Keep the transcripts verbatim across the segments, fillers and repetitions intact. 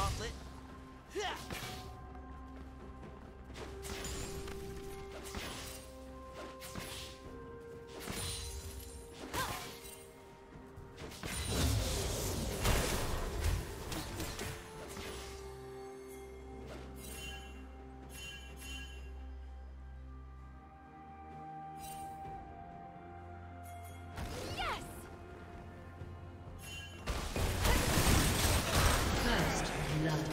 gauntlet. First love.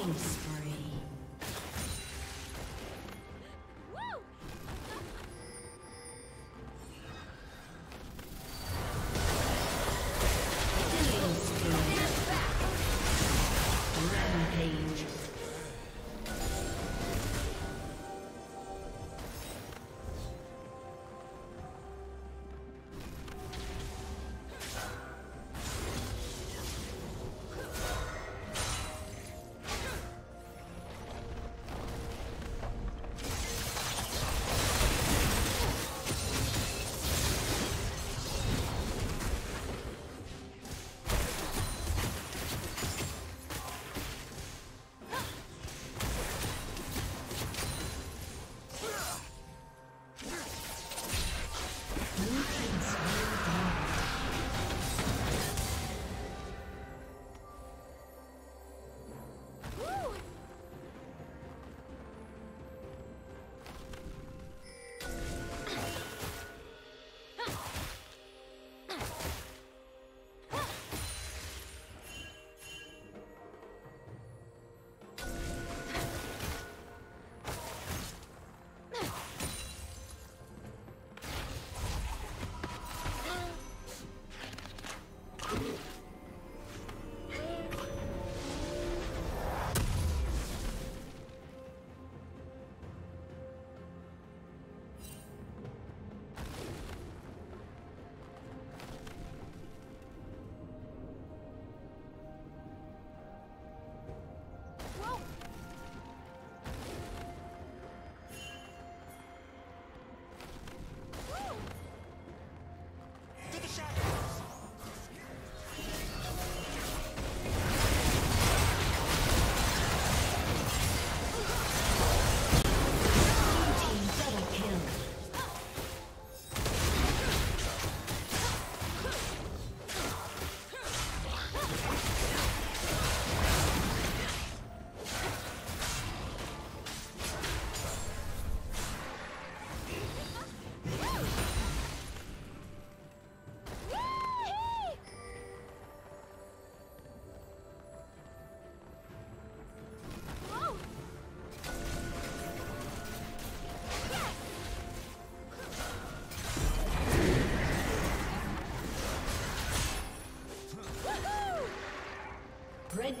Killing spree. Woo! Killing spree. Rampage. Red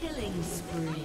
Killing spree.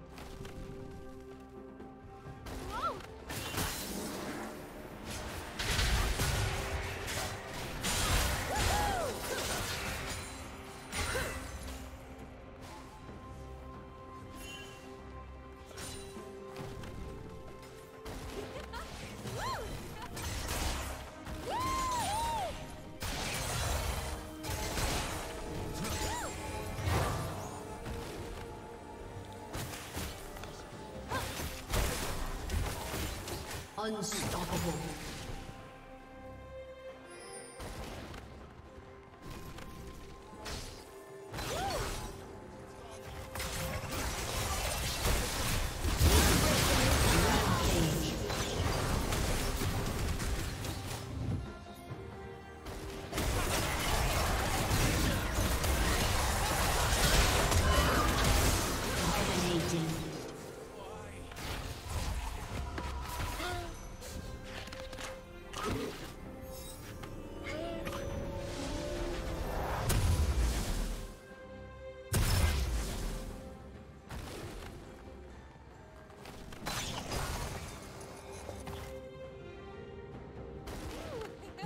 Unstoppable.